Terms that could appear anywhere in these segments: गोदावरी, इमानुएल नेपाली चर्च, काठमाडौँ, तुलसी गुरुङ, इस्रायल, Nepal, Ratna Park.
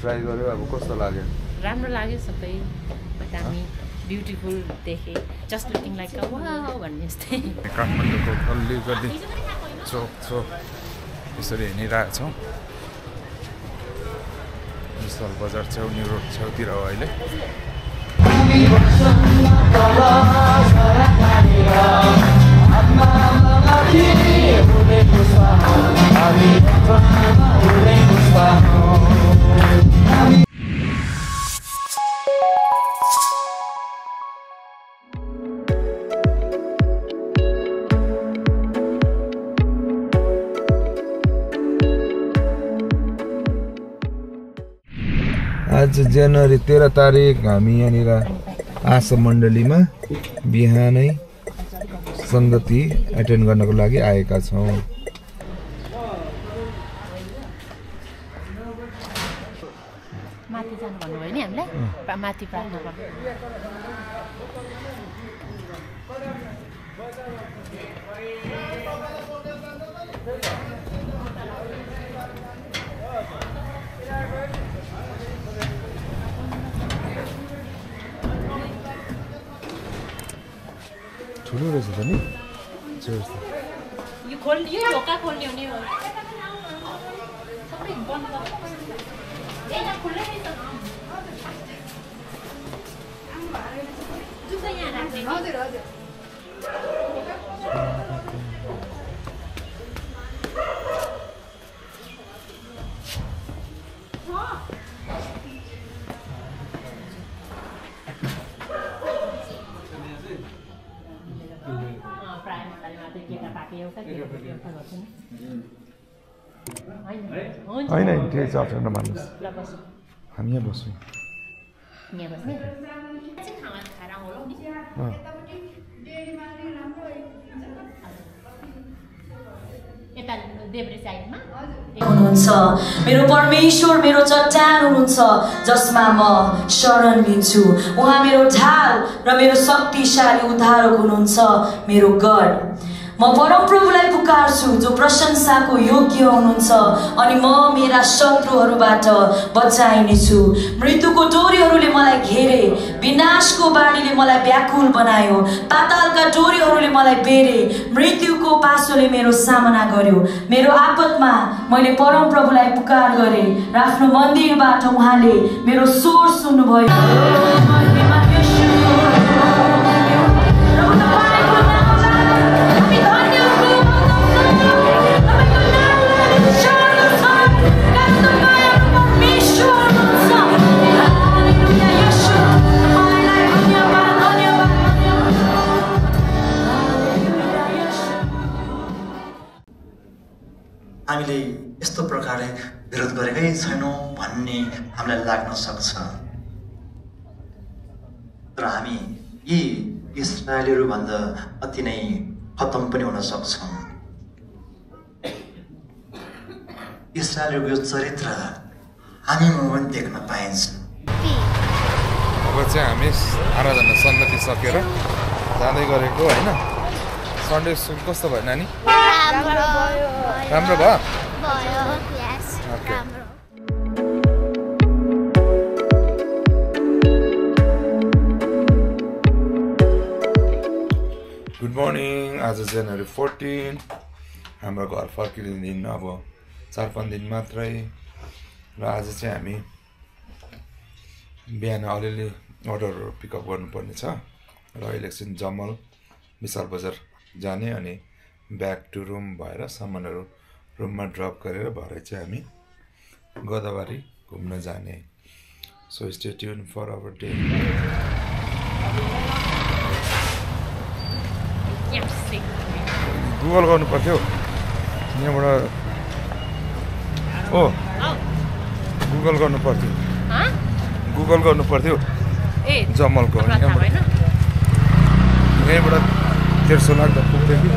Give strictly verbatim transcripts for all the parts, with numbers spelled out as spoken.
Try गर्यो अब कस्तो लाग्यो राम्रो लाग्यो सबै एकदमै ब्युटीफुल देखे just looking like a wow भन्ने जस्तै काठमाडौँको गल्ली गल्ली चोक चोक यसरी हिँडिरहेको छौं मिसल बजार छौ न्यू रोड छौतिर हो अहिले आज जनवरी तेह्र तारिख हामी यहाँनिर आशा मण्डलीमा बिहानै संगति अटेन्ड गर्नको लागि आएका छौं माथि जानु भन्नु भयो नि हामीलाई माथि प्रार्थना गर्नु ठुलो रहेछ त नि यो खोल यो ढोका खोल्ने हुने हो सबै बन्द ए न खुल्लै नि त जुस यहाँ राख्ने हजुर हजुर I know it takes after the months. I'm here, boss. Never. मेरो परमेश्वर मेरो चट्टान हुनुहुन्छ जसमा म शरण लिन्छु उहाँ मेरो ढाल र मेरो शक्तिशाली उद्धारक हुनुहुन्छ मेरो गड म परमप्रभुलाई पुकार्छु जो प्रशंसाको योग्य हुनुहुन्छ अनि म मेरा शत्रुहरूबाट बचाइनेछु मृत्युको डोरीहरूले मलाई घेरे विनाशको बाढीले मलाई व्याकुल बनायो पातालका डोरीहरूले मलाई बेरे मृत्युको पासोले मेरो सामना गर्यो मेरो आपतमा मैले परमप्रभुलाई पुकार गरे र आफ्नो मन्दिरबाट उहाँले मेरो स्वर सुन्नुभयो यस्तो प्रकारले विरोध गरेकै छैनौं भन्ने हामीलाई लाग्न सक्छ तर हामी यी इस्रायलीहरु भन्दा अति नै खतम पनि हुन सक्छौं इस्रायलीहरुको चरित्र हामीमा देख्न पाइन्छ अब चाहिँ हामी आराधना सन्नति सकेर जाँदै गरेको हैन सन्डे कस्तो भयो नानी राम्रो भयो Yes, okay. Good morning. आज जनवरी चौध हाम्रो घर फर्किने दिन अब चार पाँच दिन मात्रै र आज चाहिँ हामी बिहान अलिअलि अर्डरहरु पिकअप गर्नुपर्ने छ र इलेक्सन जमल विशाल बजार जाने अनि ब्याक टु रुम भएर सामानहरु रुममा ड्रप गरेर भरे चाहिँ हामी गोदावरी घुम्न जाने so stay tuned for our day Google गर्नु पर्यो यहाँबाट ओ गुगल गर्नु पर्यो ह गुगल गर्नु पर्यो ए जमलको हैन यहाँबाट तेह्र सय लाग्दा पुग्थ्यो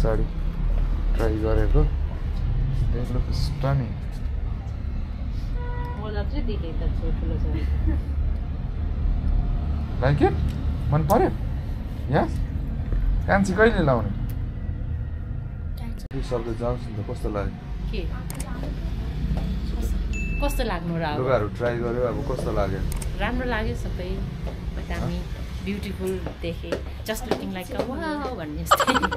Sorry, try your ever. They look stunning. Like it? One for it? Yes? Can't you go in alone? Two of the jumps in the coastal line. Coastal lag no round. Try your ever coastal lag. Ramrolag is a pain, but I mean, beautiful. They just looking like a wow one yesterday.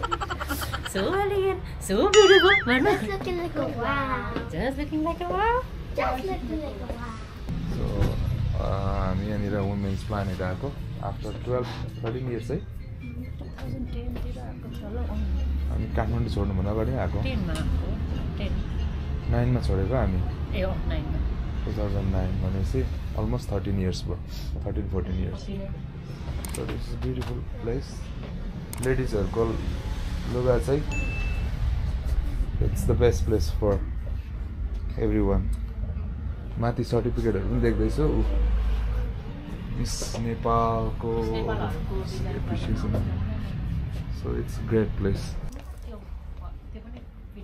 So elegant, so beautiful. Just looking like a wow. Just looking like a wow. Just looking like a wow. So, uh, me and Ira women's planet ago after twelve, thirteen years, eh? twenty ten, I mean, can't want to show no money. Ten, ma, ten. Nine months already, I mean. Yeah, nine. two thousand nine, man, see, almost thirteen years, bro. thirteen, fourteen years. So this is a beautiful place. Ladies are called. Look outside. It's the best place for everyone. Mati certificate haru Miss Nepal ko appreciation. So it's a great place. Thank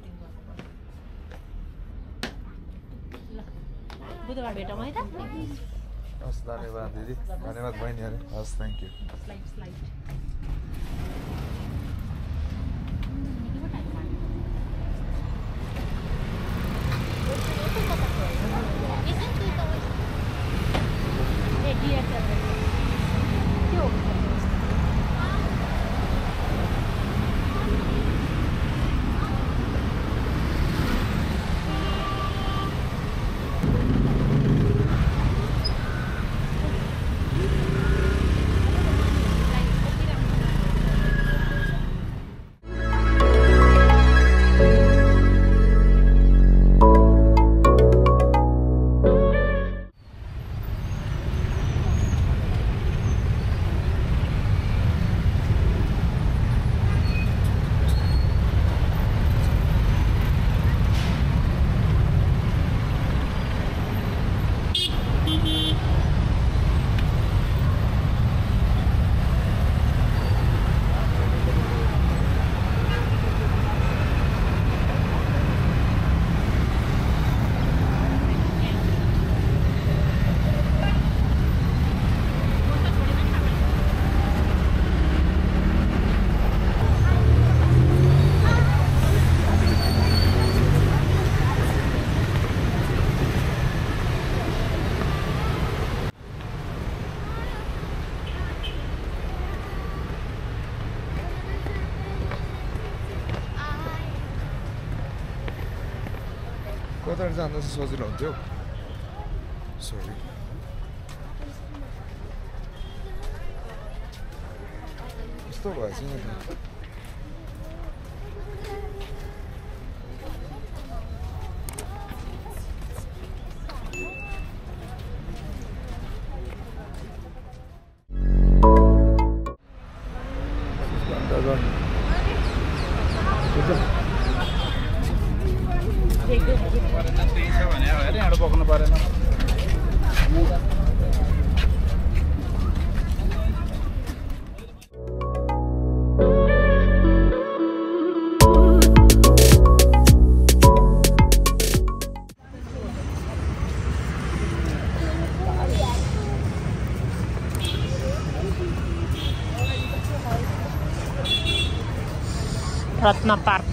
you. Sorry. Stop watching it. Ooh. Ratna Park.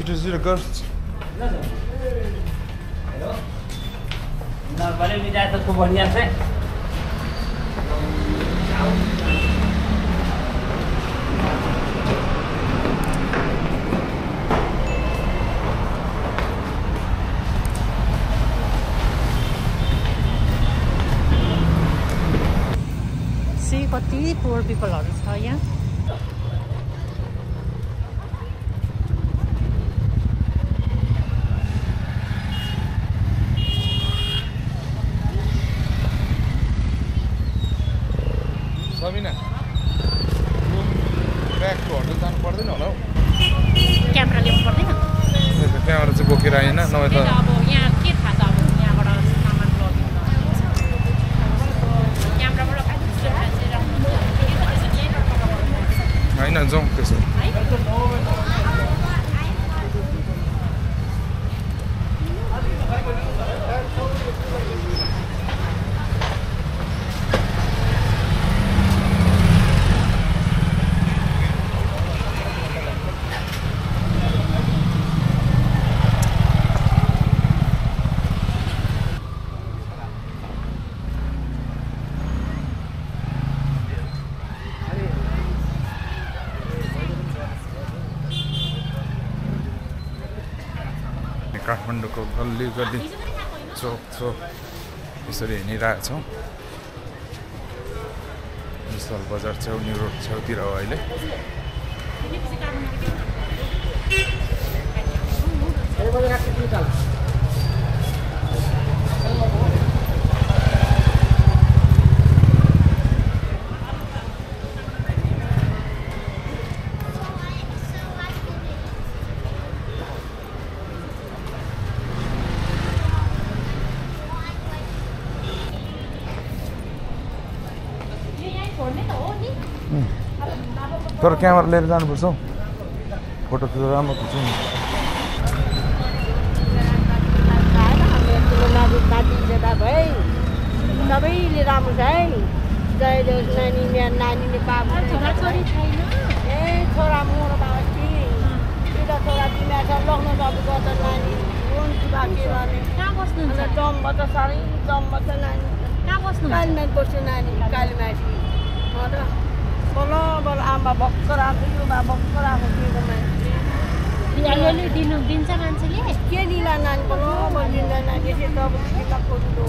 छिटो छिटो गर्छ ल ल hello ना भले बिदा त को बढिया छ See कति poor people are छ यहाँ काठमाडौँको गल्ली गल्ली चोक चोक यसरी हिँडिरहेको छौँ स्थल बजार छेउ न्यू रोड छेउतिर हो अहिले तर क्यामेरा लिएर जानुपर्छ हौ फोटो खिच्न राम्रो खिच्नु नि सबैले राम्रो छ है जहिले नानी मेरो नानी नि बाबु छोरा छोरी छैन ए छोरा मोर बाबु कि पिता छोरा तिमीहरु त लग्न जाबु गर्छ नानी कुन कुरा के गर्ने कहाँ बस्नु हुन्छ जम्म त सारै जम्म त नानी कहाँ बस्नु कालीमा बस्छ नानी कालीमा हो र बोलो बोलो आमा बक्कर आको यो बा बक्कर आको के मान्छे दिनले दिन दिन्छ मान्छेले के दिला नानी बोलो बोलिन नानी के त बक्कर कोदो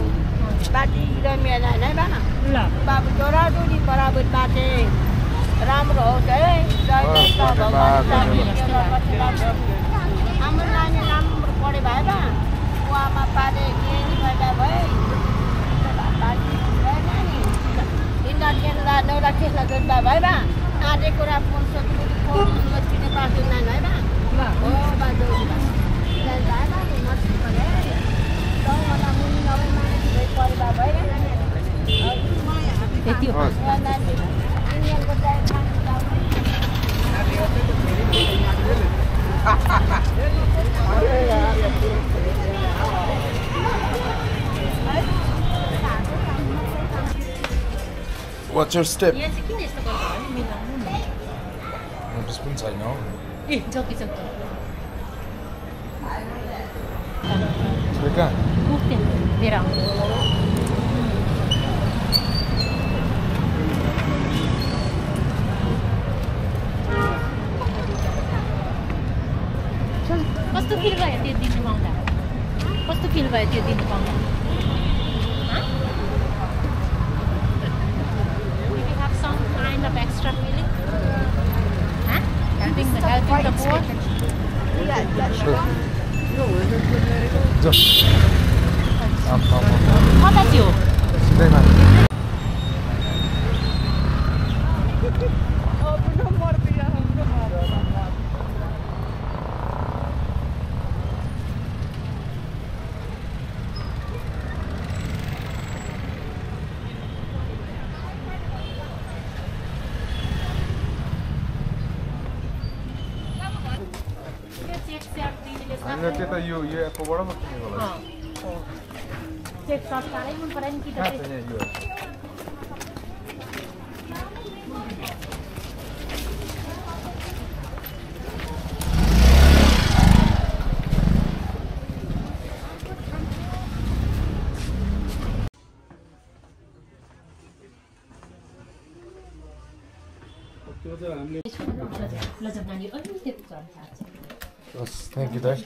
बाटी र मेला नै बा ल बाबु छोरा दोनी बराबर बाटे राम्रो हो के जय जय भगवान हाम्रो नानी राम्रो पढे भए बा उ आमा पाले के नि भएका भए बाटी Ingat yang dah nak dah kisah dengan bapa, bang. Ada korang pun satu pun mesti ni pasal mana, bang? Oh, baju. Dan saya bang mesti pakai. Tahu orang muni orang mana berkuali bapa, bang? Tetapi orang ini yang kita akan tahu. Hahaha. What's your step? Yes, I can step. I'm just going to say no. Eh, joke, joke. Where can? Okay, there are. What's the feel by it? What's the feel by it? Of extra feeling? Huh? Helping the, helping the poor? Yeah, that's sure. What are you? You, you have a water machine. Oh, oh. Check the time for any kid. Thank you, Dad.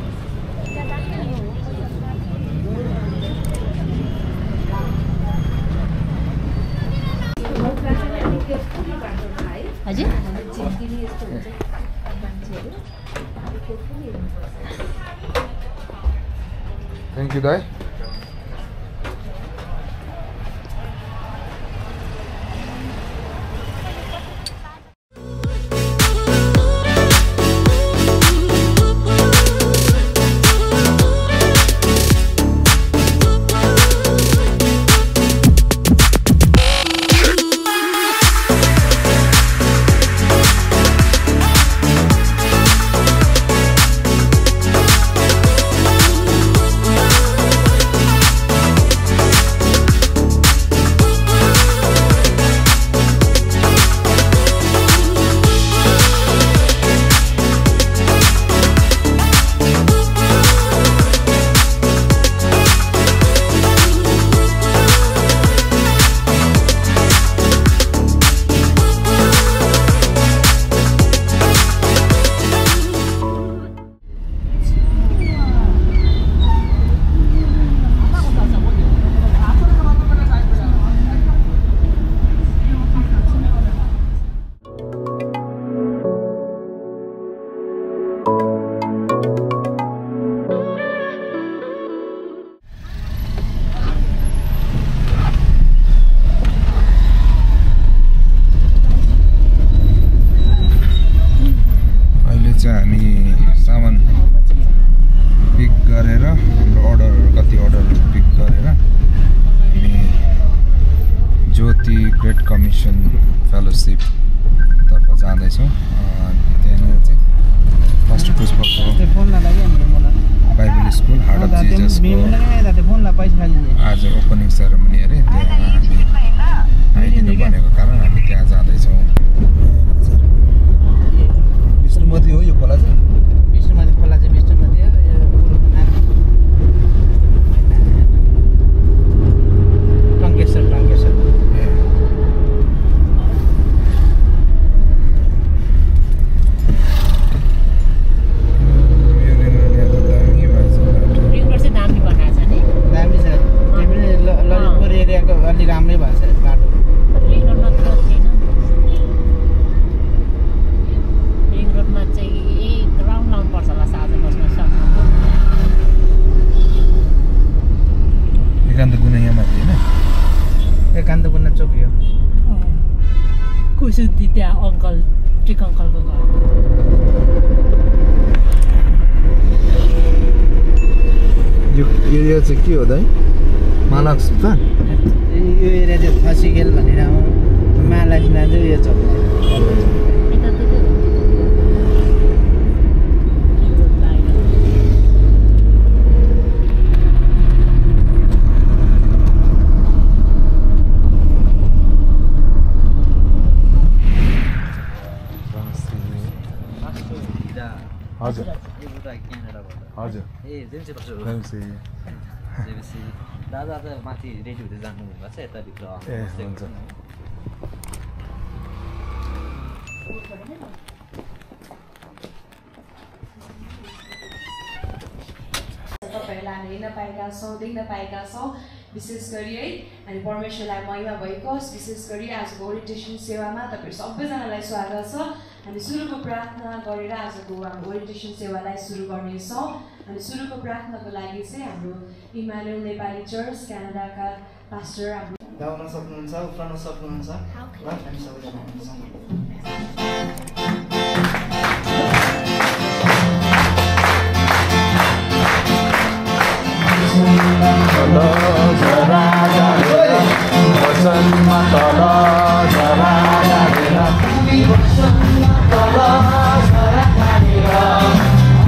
Haji? Thank you, Dai. Malak Sultan? You are a Fasigal, विशेष गरी है अनि परमेश्वरलाई महिमा भएको विशेष गरी आजको ओरिएन्टेसन सेवामा तपाईहरु सबैजनालाई स्वागत छ अनि सुरुको प्रार्थना गरेर आजको हाम्रो ओरिएन्टेसन सेवालाई सुरु गर्नेछौं अनि सुरुको प्रार्थनाको लागि चाहिँ हाम्रो इमानुएल नेपाली चर्च क्यानाडाका पास्टर हाम्रो गाउन सक्नुहुन्छ उफ्रन सक्नुहुन्छ हामी सबैजना Tala jara jara, basan matala jara jara, tumi basan matala jara jara,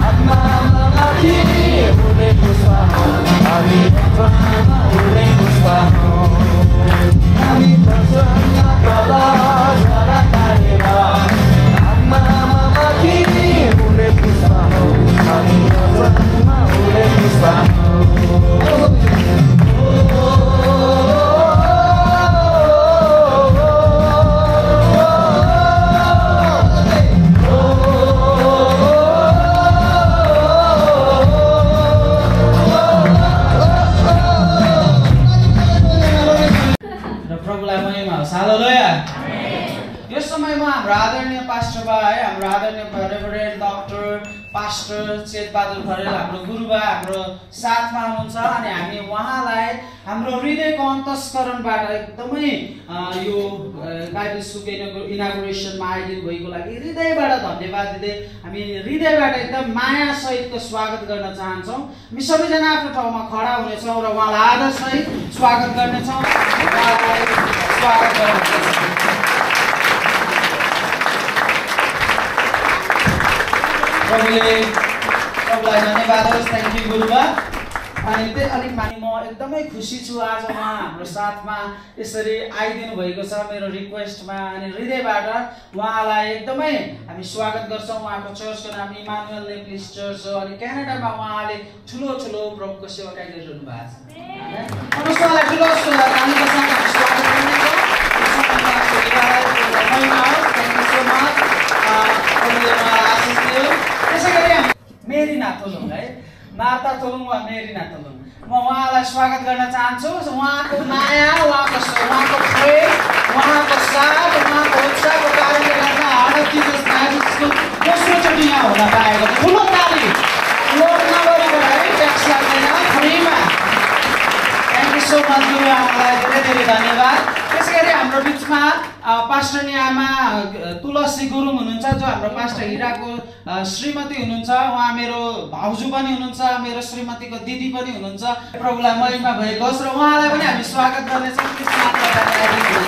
atma malati ule kuswa, ami atma ule kuswa, ami basan matala jara jara, atma malati ule kuswa, ami atma ule kuswa. Inauguration माइडिल भाई को लगी रिदेय बड़ा धन्यवाद they हमें रिदेय बड़ा एकदम माया सहित का स्वागत करना चाहते हैं मिस्टर जना आपने ठाव में खड़ा होने चाहो और वहाँ लादा सहित स्वागत करने चाहो स्वागत करने वाले सब लोग धन्यवाद और थैंक यू गुरुवा अनि त्यो अनि मानि म एकदमै खुसी छु आज म हाम्रो साथमा यसरी आइदिनु भएको छ मेरो रिक्वेस्टमा अनि हृदयबाट उहाँलाई एकदमै हामी स्वागत गर्छौं उहाँको चर्चको नाम इमानुएल नेपाली चर्च हो अनि क्यानाडामा उहाँले ठुलो ठुलो प्रभुको सेवा गरिरहनु भएको छ अनि ठुलो ठुलो कामको साथमा स्वागत गर्नुहुन्छ थ्यांक यू सो मच त्यसैगरी मेरी नाथोलुङ है माता तोलुङ वा मेरी ना तोलुङ म उहाँलाई स्वागत गर्न चाहन्छु उहाँको माया उहाँको उहाँको प्रेम उहाँको साथ उहाँको उत्साहको कारणले गर्दा आज तिस तारिखको दोस्रो चोटि यहाँ हुन पाएको ठुलो ताली लोड नगरेर है ट्याक्स लाग्दैन फ्रीमा थ्यांक यू सो मच गुरुआमालाई धेरै धेरै धन्यवाद त्यसैगरी हाम्रो बिचमा पास्टर न्यामा तुलसी गुरुङ हुनुहुन्छ जो हाम्रो पास्टर हिराको श्रीमती हुनुहुन्छ उहाँ मेरो भाउजू पनि हुनुहुन्छ मेरो श्रीमतीको दिदी पनि हुनुहुन्छ प्रभुलाई महिमा भएको होस् र उहाँलाई पनि हामी स्वागत गर्ने छौं thank you so much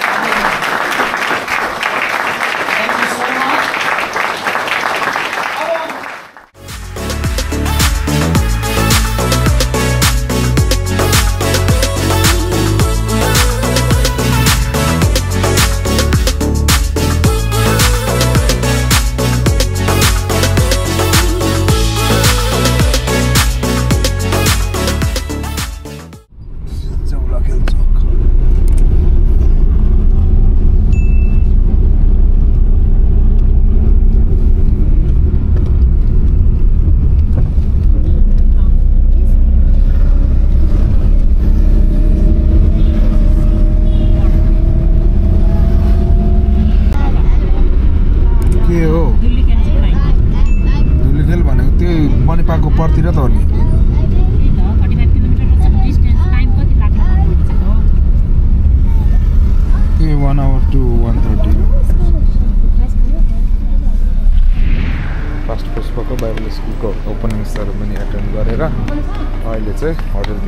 Hotel,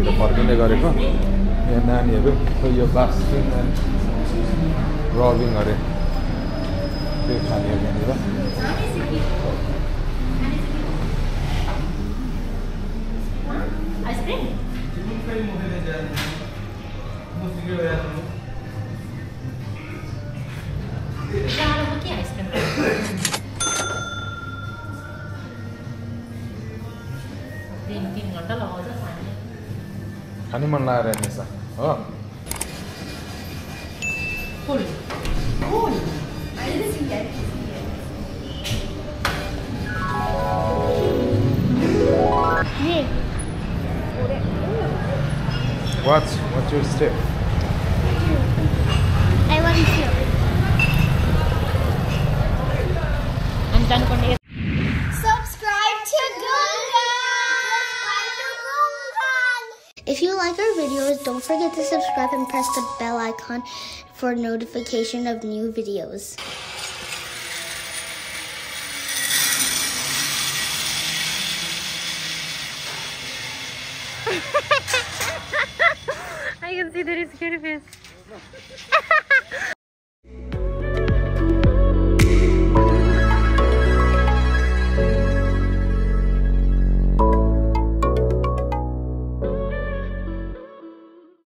the parking, they got it. And then you go for your bus. रबिङ अरे त्यो खाने हो भनेर आइसक्रिम तिमी फेरि मोडेले जानु मुसिके भइहाल्नु यार अब के आइसक्रिम खाने मन लाग्यो रहेछ हो फुल फुल अहिले सिक्या नि What's what's your step? I want you. I'm done for If you like our videos, don't forget to subscribe and press the bell icon for notification of new videos. I can see that he's scared of his.